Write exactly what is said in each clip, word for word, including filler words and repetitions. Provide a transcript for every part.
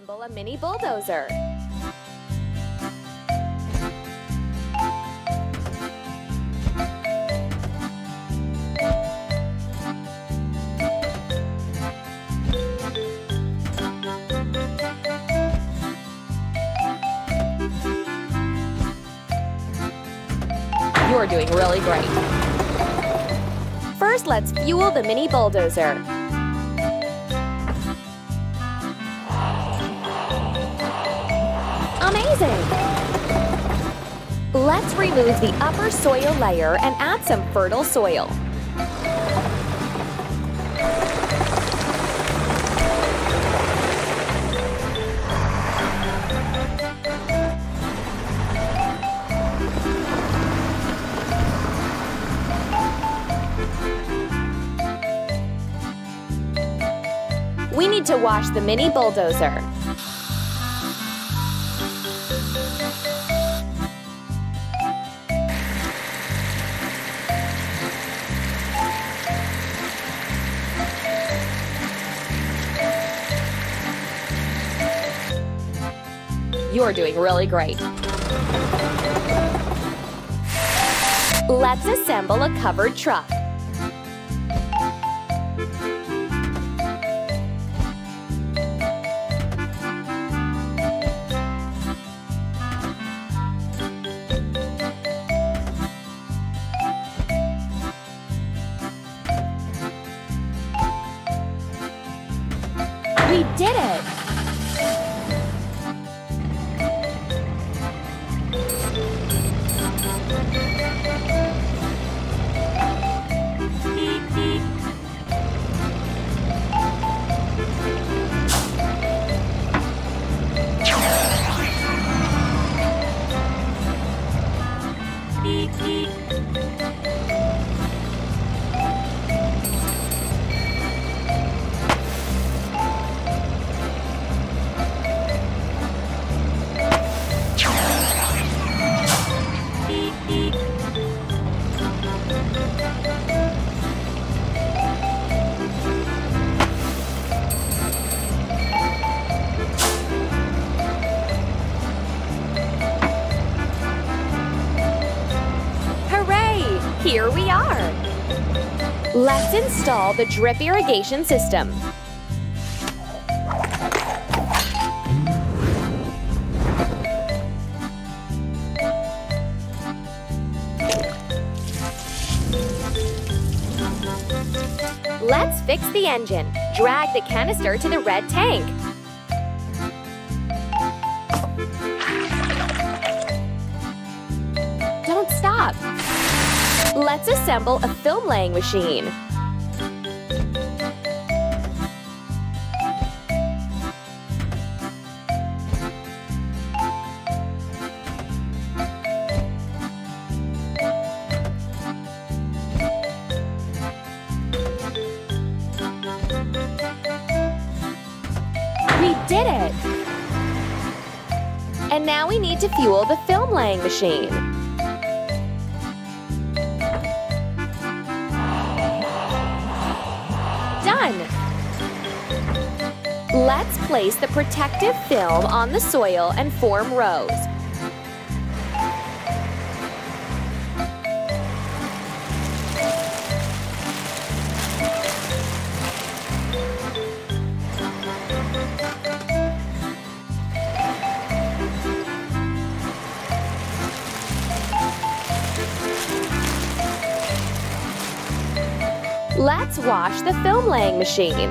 assemble a mini bulldozer. You're doing really great. First, let's fuel the mini bulldozer. Amazing! Let's remove the upper soil layer and add some fertile soil. We need to wash the mini bulldozer. You're doing really great. Let's assemble a covered truck. We did it! Here we are! Let's install the drip irrigation system. Let's fix the engine. Drag the canister to the red tank. Don't stop! Let's assemble a film laying machine. We did it! And now we need to fuel the film laying machine. Let's place the protective film on the soil and form rows. Let's wash the film laying machine.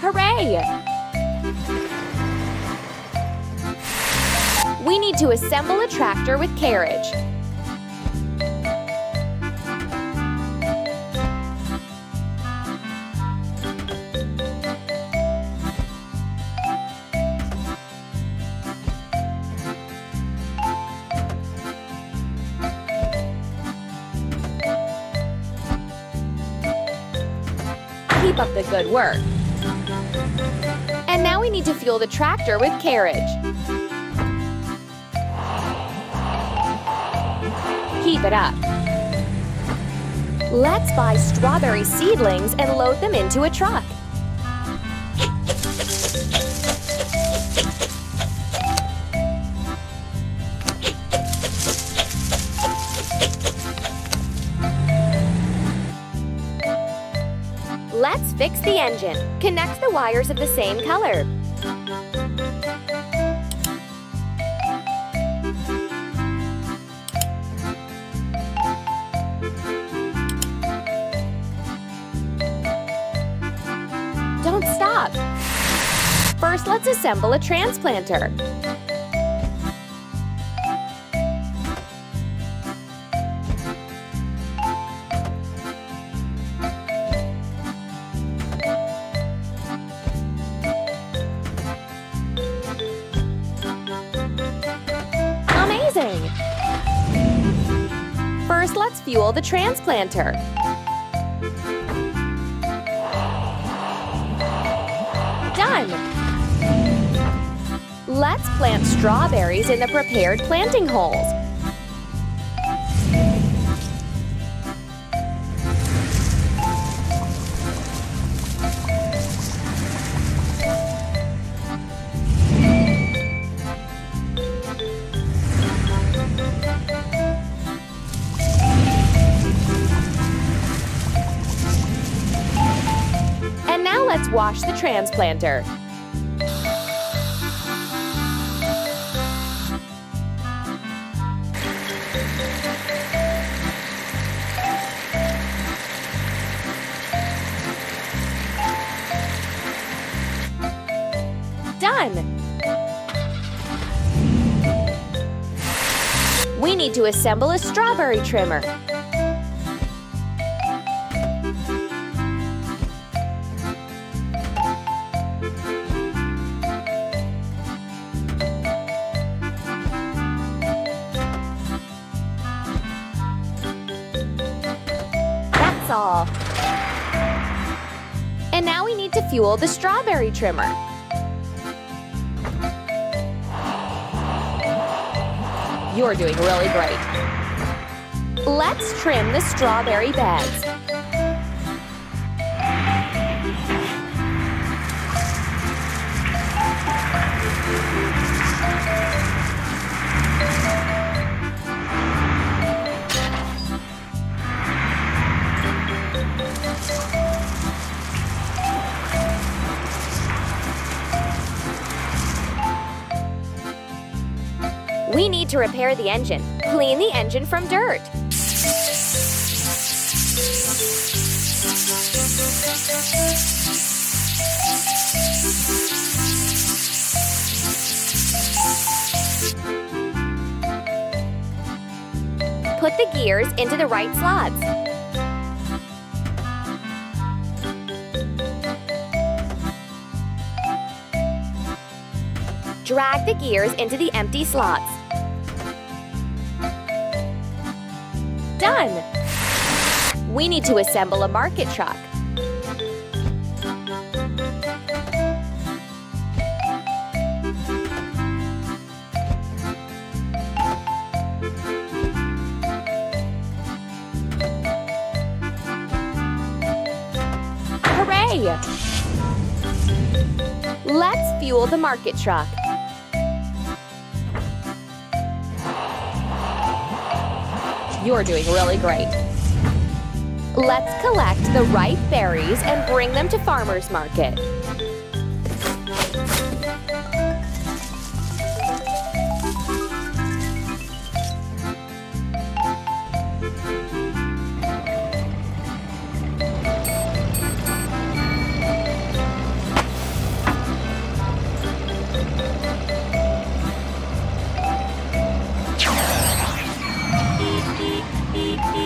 Hooray! We need to assemble a tractor with carriage. Keep up the good work. And now we need to fuel the tractor with carriage. Keep it up. Let's buy strawberry seedlings and load them into a truck. Let's fix the engine. Connect the wires of the same color. Don't stop. First, let's assemble a transplanter. First, let's fuel the transplanter. Done! Let's plant strawberries in the prepared planting holes. Let's wash the transplanter. Done! We need to assemble a strawberry trimmer. All. And now we need to fuel the strawberry trimmer. You're doing really great. Let's trim the strawberry beds. We need to repair the engine. Clean the engine from dirt. Put the gears into the right slots. Drag the gears into the empty slots. Done! We need to assemble a market truck. Hooray! Let's fuel the market truck. You're doing really great. Let's collect the ripe berries and bring them to farmers market. Beep,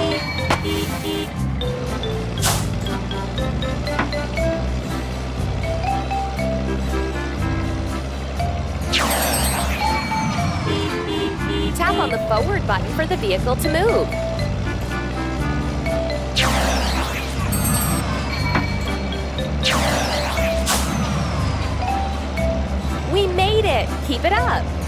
beep. button for the vehicle to move. We made it! Keep it up!